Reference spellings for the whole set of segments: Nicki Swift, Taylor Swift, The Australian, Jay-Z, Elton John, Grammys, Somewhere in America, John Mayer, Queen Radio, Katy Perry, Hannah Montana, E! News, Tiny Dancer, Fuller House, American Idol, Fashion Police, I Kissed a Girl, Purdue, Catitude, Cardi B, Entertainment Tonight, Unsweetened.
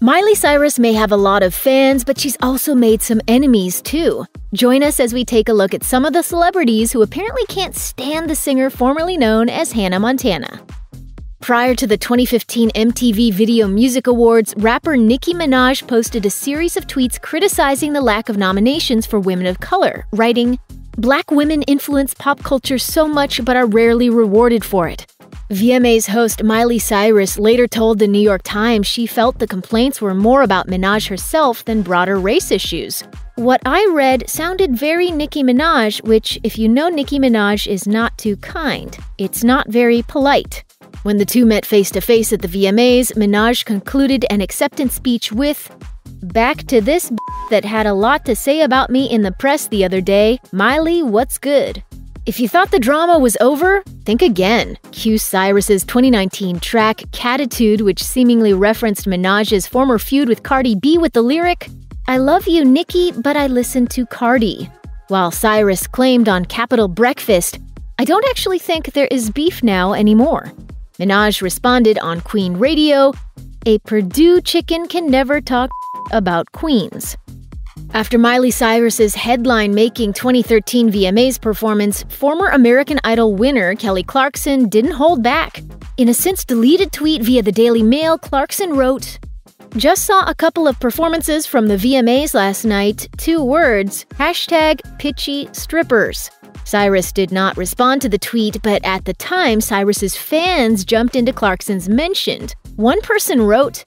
Miley Cyrus may have a lot of fans, but she's also made some enemies too. Join us as we take a look at some of the celebrities who apparently can't stand the singer formerly known as Hannah Montana. Prior to the 2015 MTV Video Music Awards, rapper Nicki Minaj posted a series of tweets criticizing the lack of nominations for women of color, writing, "Black women influence pop culture so much but are rarely rewarded for it." VMAs host Miley Cyrus later told the New York Times she felt the complaints were more about Minaj herself than broader race issues. "What I read sounded very Nicki Minaj, which, if you know Nicki Minaj, is not too kind. It's not very polite." When the two met face-to-face at the VMAs, Minaj concluded an acceptance speech with, "Back to this b*** that had a lot to say about me in the press the other day, Miley, what's good? If you thought the drama was over, think again." Cue Cyrus's 2019 track, Catitude, which seemingly referenced Minaj's former feud with Cardi B with the lyric, "I love you, Nicki, but I listen to Cardi." While Cyrus claimed on Capital Breakfast, "I don't actually think there is beef now anymore." Minaj responded on Queen Radio, "A Purdue chicken can never talk about queens." After Miley Cyrus's headline-making 2013 VMAs performance, former American Idol winner Kelly Clarkson didn't hold back. In a since-deleted tweet via the Daily Mail, Clarkson wrote, "Just saw a couple of performances from the VMAs last night, two words, hashtag pitchy strippers." Cyrus did not respond to the tweet, but at the time, Cyrus's fans jumped into Clarkson's mentioned. One person wrote,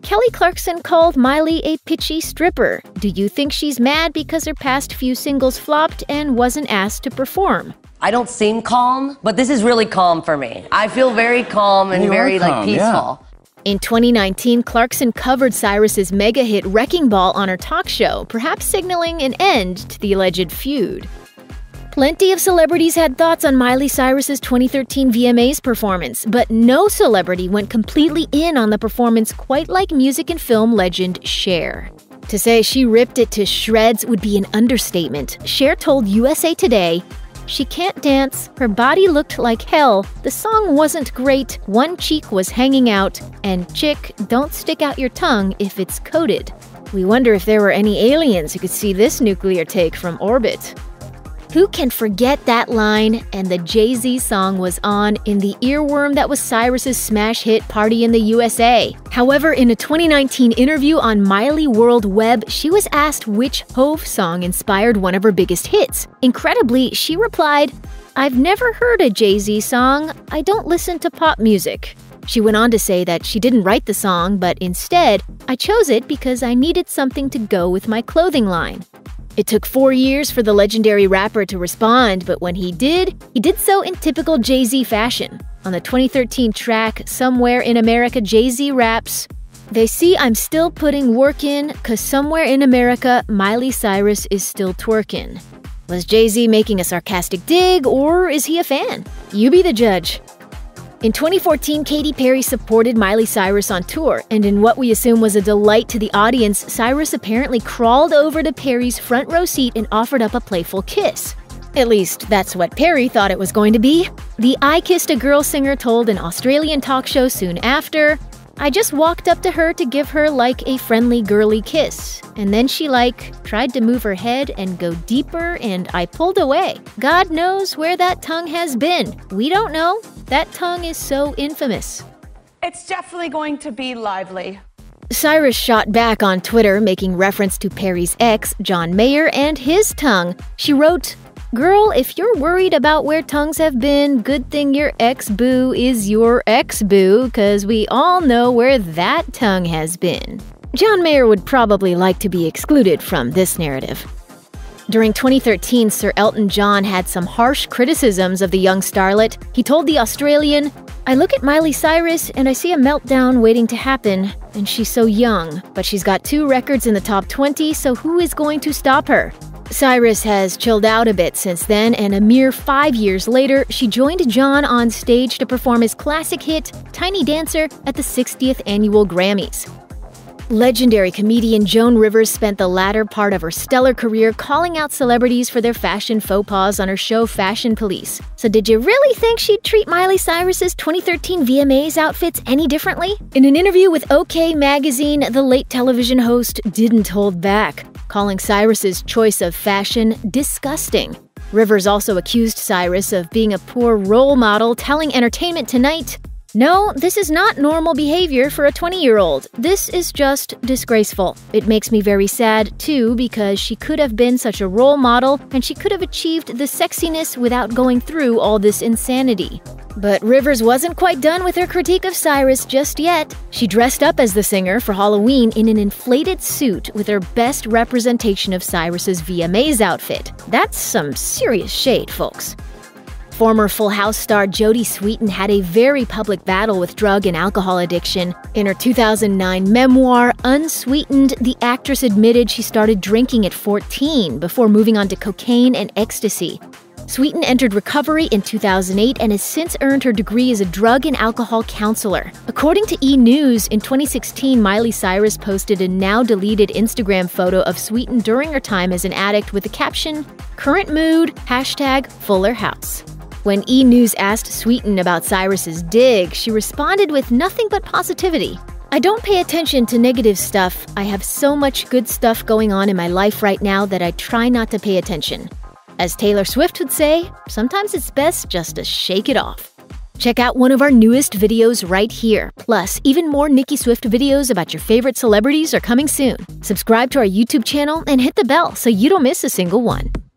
"Kelly Clarkson called Miley a pitchy stripper. Do you think she's mad because her past few singles flopped and wasn't asked to perform?" I don't seem calm, but this is really calm for me. I feel very calm and very calm, peaceful. Yeah. In 2019, Clarkson covered Cyrus's mega hit Wrecking Ball on her talk show, perhaps signaling an end to the alleged feud. Plenty of celebrities had thoughts on Miley Cyrus's 2013 VMAs performance, but no celebrity went completely in on the performance quite like music and film legend Cher. To say she ripped it to shreds would be an understatement. Cher told USA Today, "She can't dance, her body looked like hell, the song wasn't great, one cheek was hanging out, and chick, don't stick out your tongue if it's coated." We wonder if there were any aliens who could see this nuclear take from orbit. Who can forget that line? And the Jay-Z song was on in the earworm that was Cyrus's smash hit Party in the USA. However, in a 2019 interview on Miley World Web, she was asked which Hove song inspired one of her biggest hits. Incredibly, she replied, "I've never heard a Jay-Z song. I don't listen to pop music." She went on to say that she didn't write the song, but instead, "I chose it because I needed something to go with my clothing line." It took 4 years for the legendary rapper to respond, but when he did so in typical Jay-Z fashion. On the 2013 track, Somewhere in America, Jay-Z raps, "They see I'm still putting work in, 'cause somewhere in America, Miley Cyrus is still twerking." Was Jay-Z making a sarcastic dig, or is he a fan? You be the judge. In 2014, Katy Perry supported Miley Cyrus on tour, and in what we assume was a delight to the audience, Cyrus apparently crawled over to Perry's front row seat and offered up a playful kiss. At least, that's what Perry thought it was going to be. The I Kissed a Girl singer told an Australian talk show soon after, "I just walked up to her to give her like a friendly girly kiss, and then she like tried to move her head and go deeper, and I pulled away. God knows where that tongue has been. We don't know. That tongue is so infamous." It's definitely going to be lively. Cyrus shot back on Twitter, making reference to Perry's ex, John Mayer, and his tongue. She wrote, "Girl, if you're worried about where tongues have been, good thing your ex-boo is your ex-boo, 'cause we all know where that tongue has been." John Mayer would probably like to be excluded from this narrative. During 2013, Sir Elton John had some harsh criticisms of the young starlet. He told The Australian, "I look at Miley Cyrus and I see a meltdown waiting to happen, and she's so young. But she's got 2 records in the top 20, so who is going to stop her?" Cyrus has chilled out a bit since then, and a mere 5 years later, she joined John on stage to perform his classic hit, Tiny Dancer, at the 60th annual Grammys. Legendary comedian Joan Rivers spent the latter part of her stellar career calling out celebrities for their fashion faux pas on her show Fashion Police. So did you really think she'd treat Miley Cyrus's 2013 VMAs outfits any differently? In an interview with OK! Magazine, the late television host didn't hold back, calling Cyrus's choice of fashion disgusting. Rivers also accused Cyrus of being a poor role model, telling Entertainment Tonight, "No, this is not normal behavior for a 20-year-old. This is just disgraceful. It makes me very sad, too, because she could have been such a role model and she could have achieved the sexiness without going through all this insanity." But Rivers wasn't quite done with her critique of Cyrus just yet. She dressed up as the singer for Halloween in an inflated suit with her best representation of Cyrus's VMAs outfit. That's some serious shade, folks. Former Full House star Jodie Sweetin had a very public battle with drug and alcohol addiction. In her 2009 memoir, Unsweetened, the actress admitted she started drinking at 14 before moving on to cocaine and ecstasy. Sweetin entered recovery in 2008 and has since earned her degree as a drug and alcohol counselor. According to E! News, in 2016, Miley Cyrus posted a now-deleted Instagram photo of Sweetin during her time as an addict with the caption, "Current mood, hashtag Fuller House." When E! News asked Sweetin about Cyrus's dig, she responded with nothing but positivity. "I don't pay attention to negative stuff. I have so much good stuff going on in my life right now that I try not to pay attention." As Taylor Swift would say, sometimes it's best just to shake it off. Check out one of our newest videos right here. Plus, even more Nicki Swift videos about your favorite celebrities are coming soon. Subscribe to our YouTube channel and hit the bell so you don't miss a single one.